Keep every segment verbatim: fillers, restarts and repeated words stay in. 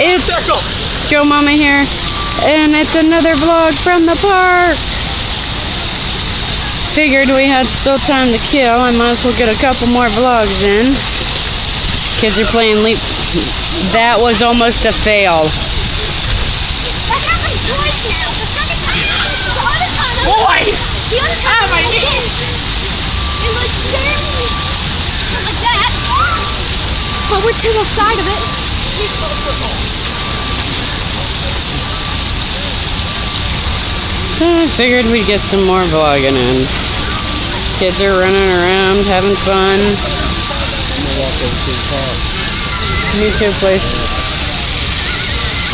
It's Circle. Joe Mama here, and it's another vlog from the park. Figured we had still time to kill. I might as well get a couple more vlogs in. Kids are playing leap. That was almost a fail. What happened to it now? The second time it was the other time. Boy! The other time it was It was barely like that. But we're to the side of it. So I figured we'd get some more vlogging in. Kids are running around, having fun. Me too, please.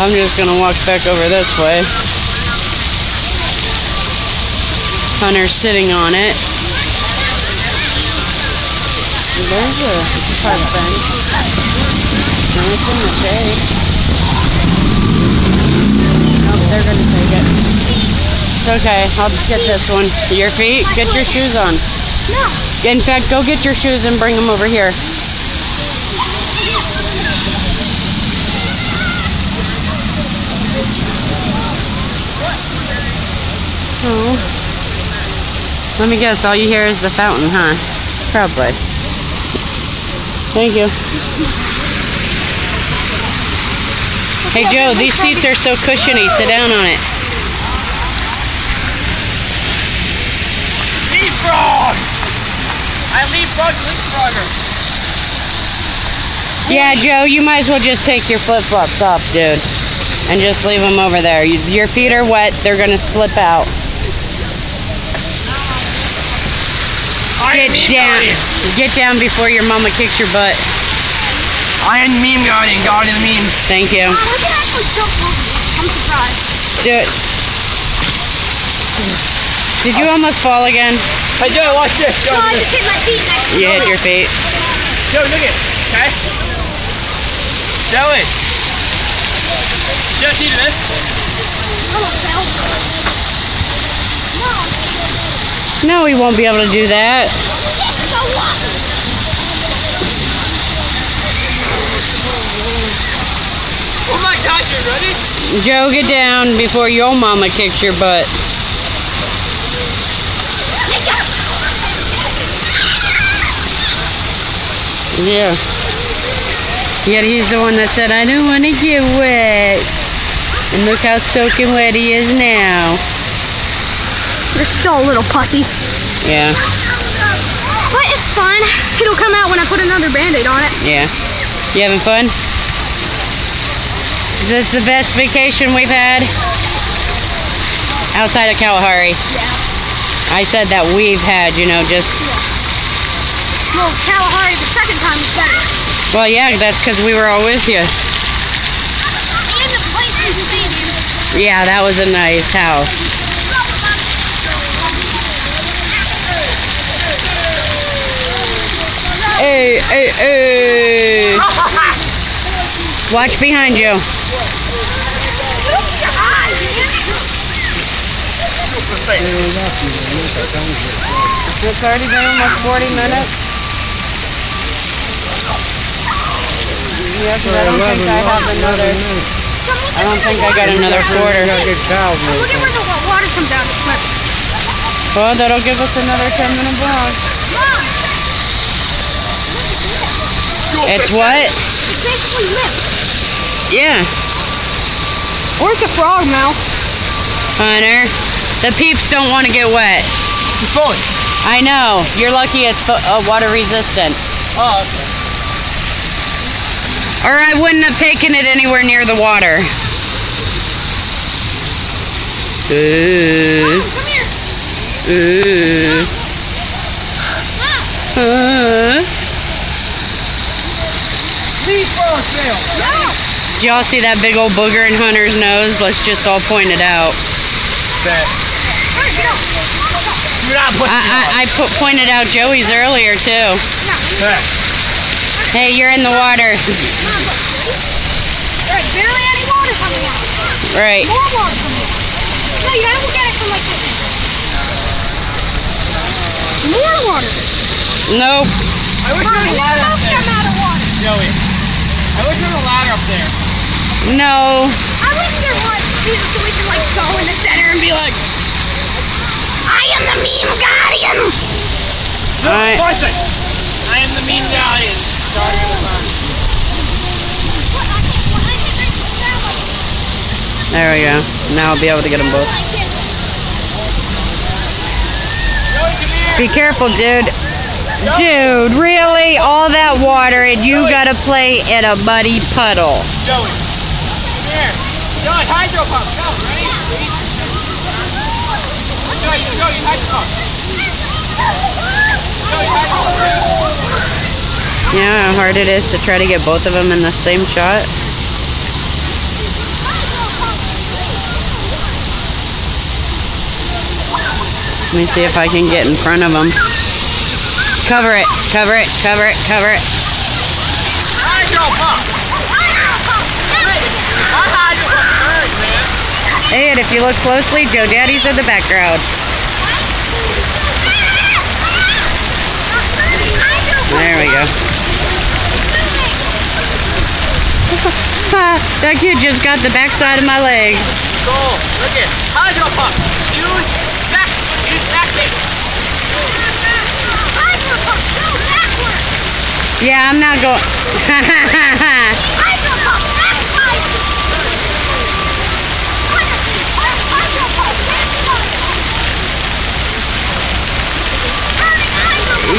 I'm just gonna walk back over this way. Hunter's sitting on it. There's a park bench. Nice in the shade. Nope, they're gonna take it. It's okay, I'll just get this one. Your feet? Get your shoes on. No. In fact, go get your shoes and bring them over here. Oh. Let me guess, all you hear is the fountain, huh? Probably. Thank you. Hey Joe, these seats are so cushiony. Sit down on it. Leapfrog! I leapfrog leapfrogger. Yeah, Joe, you might as well just take your flip-flops off, dude. And just leave them over there. Your feet are wet. They're going to slip out. Get down. Get down before your mama kicks your butt. I am meme guardian, guardian of memes. Thank you. Mom, we can actually jump over this. I'm surprised. Do it. Did you almost fall again? I did. Watch this. No, I just hit my feet. Next you hit your feet. Yo, look it. Okay. Do it. You guys see this? No, we won't be able to do that. Oh my God, you ready? Joe, get down before your mama kicks your butt. Yeah. Yet he's the one that said, I don't want to get wet. And look how soaking wet he is now. It's still a little pussy. Yeah. But it's fun. It'll come out when I put another band-aid on it. Yeah. You having fun? Is this the best vacation we've had? Outside of Kalahari. Yeah. I said that we've had, you know, just... Yeah. Well, Kalahari the second time is better. Well, yeah, that's because we were all with you. And the place is amazing. Yeah, that was a nice house. Hey, hey, hey. Watch behind you. It's already been almost forty minutes. Yes, I don't think I have another. I don't think I got another quarter. Look at where the water comes down. It slips. Well, that'll give us another ten minute vlog. It's what? It's basically lips. Yeah. Or it's a frog mouth. Hunter, the peeps don't want to get wet. It's fun. I know. You're lucky it's uh, water resistant. Oh, okay. Or I wouldn't have taken it anywhere near the water. Uh, Mom, come here. Uh, Mom. Uh, Did y'all see that big old booger in Hunter's nose? Let's just all point it out. I, I, I put, pointed out Joey's earlier, too. Hey, you're in the water. There's barely any water coming out. Right. More water coming out. No, you gotta look at it from like this. More water. Nope. I wish there was a ladder up there. Joey. I wish there was a ladder up there. No, I wish there was Jesus so we could like go in the center and be like, I am the meme guardian. No, right. I am the meme guardian. Sorry, there we go. Now I'll be able to get them both. Be careful, dude. Dude, really? All that water and you gotta play in a muddy puddle. Joey, come here. Joey, hydro pump. Go, ready? Ready? Joey, Joey, hydro pump. Joey, hydro pump. You know how hard it is to try to get both of them in the same shot? Let me see if I can get in front of them. Cover it, cover it, cover it, cover it. Hydro pump! Hydro pump! I'm hydro pump third, man. And if you look closely, Joe Daddy's in the background. There we go. That kid just got the backside of my leg. Cool. Look at hydro pump. Use back. Use back, baby. Yeah, I'm not going.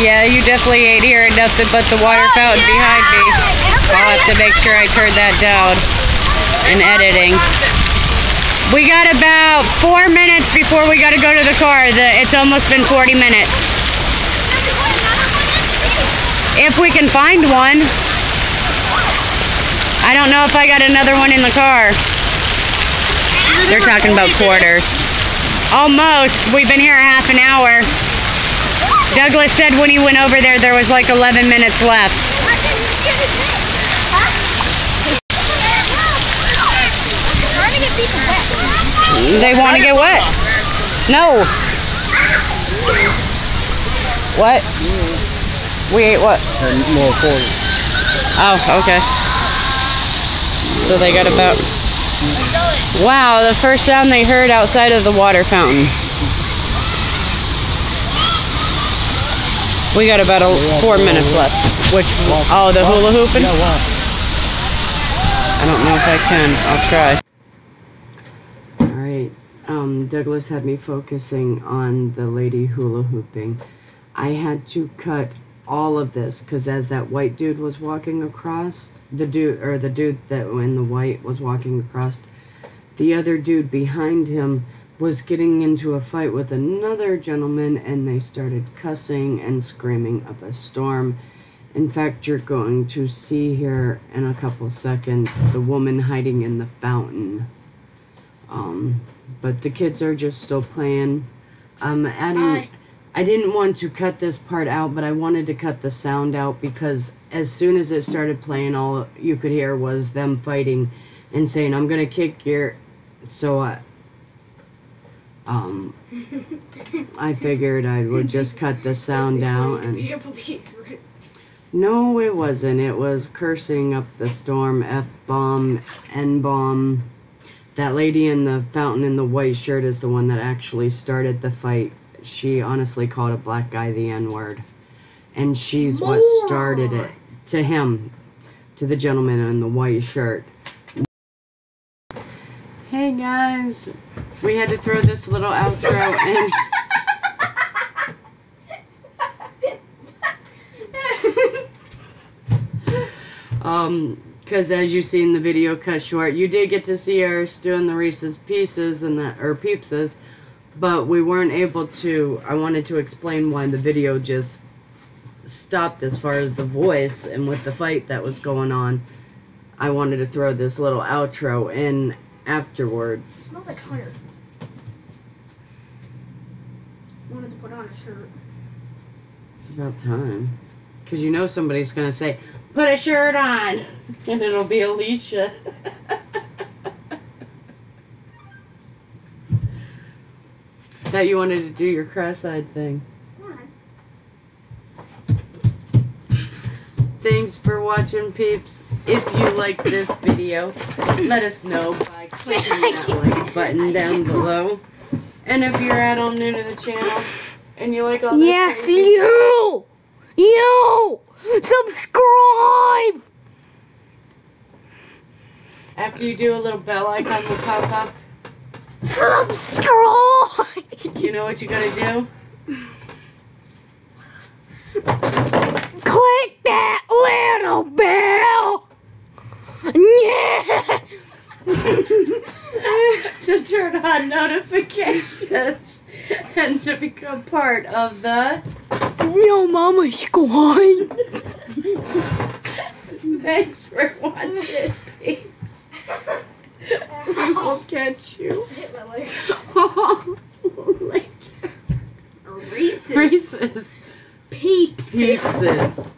Yeah, you definitely ain't hearing nothing but the water fountain behind me. I'll have to make sure I turn that down in editing. We got about four minutes before we got to go to the car. The, it's almost been forty minutes. If we can find one. I don't know if I got another one in the car. They're talking about quarters. Almost. We've been here half an hour. Douglas said when he went over there, there was like eleven minutes left. They want to get wet. No. What? We ate what? More quarters. Oh, okay. So they got about... Wow, the first sound they heard outside of the water fountain. We got about a, four minutes left. Which... Oh, the hula hooping? I don't know if I can. I'll try. Alright. Um, Douglas had me focusing on the lady hula hooping. I had to cut... all of this, because as that white dude was walking across, the dude, or the dude that in the white was walking across, the other dude behind him was getting into a fight with another gentleman, and they started cussing and screaming up a storm. In fact, you're going to see here in a couple seconds the woman hiding in the fountain. Um, but the kids are just still playing. Um, adding... Hi. I didn't want to cut this part out, but I wanted to cut the sound out because as soon as it started playing, all you could hear was them fighting and saying, I'm going to kick your... So I... Um... I figured I would just cut the sound out and... No, it wasn't. It was cursing up the storm, F-bomb, N-bomb. That lady in the fountain in the white shirt is the one that actually started the fight. She honestly called a black guy the N-word. And she's what started it. To him. To the gentleman in the white shirt. Hey guys. We had to throw this little outro in. um, because as you see in the video cut short, you did get to see us doing the Reese's Pieces and the, or Peepses. But we weren't able to, I wanted to explain why the video just stopped as far as the voice and with the fight that was going on. I wanted to throw this little outro in afterward. It smells like Hunter. I wanted to put on a shirt. It's about time. Because you know somebody's going to say, put a shirt on! And it'll be Alicia. That you wanted to do your cross-eyed thing. Thanks for watching, peeps. If you like this video, let us know by clicking that like button down below. And if you're at all new to the channel and you like all this, yes, crazy you, you subscribe. After you do, a little bell icon will pop up. Subscribe. You know what you gotta do? Click that little bell. Yeah. To turn on notifications and to become part of the Real Mama Squad. Thanks for watching, peeps. We'll catch you. Hit my leg. Oh, later. Reese's. Reese's. Peeps. Reese's.